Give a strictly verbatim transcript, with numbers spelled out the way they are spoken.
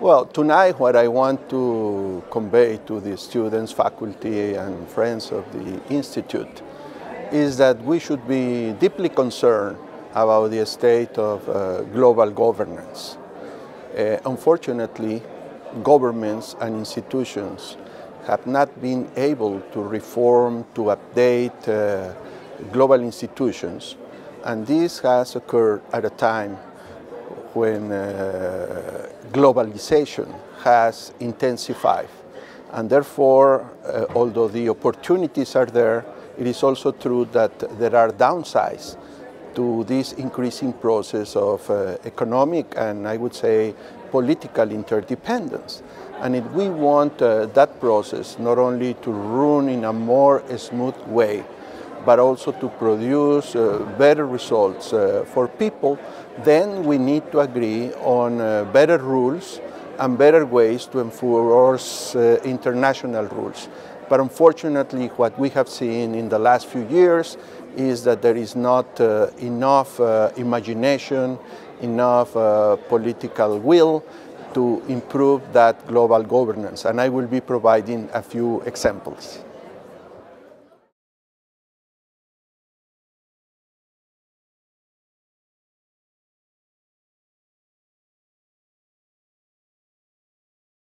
Well, tonight what I want to convey to the students, faculty, and friends of the Institute is that we should be deeply concerned about the state of uh, global governance. Uh, unfortunately, governments and institutions have not been able to reform, to update uh, global institutions, and this has occurred at a time when uh, globalization has intensified. And therefore, uh, although the opportunities are there, it is also true that there are downsides to this increasing process of uh, economic and, I would say, political interdependence. And if we want uh, that process not only to run in a more smooth way, but also to produce uh, better results uh, for people, then we need to agree on uh, better rules and better ways to enforce uh, international rules. But unfortunately, what we have seen in the last few years is that there is not uh, enough uh, imagination, enough uh, political will to improve that global governance. And I will be providing a few examples.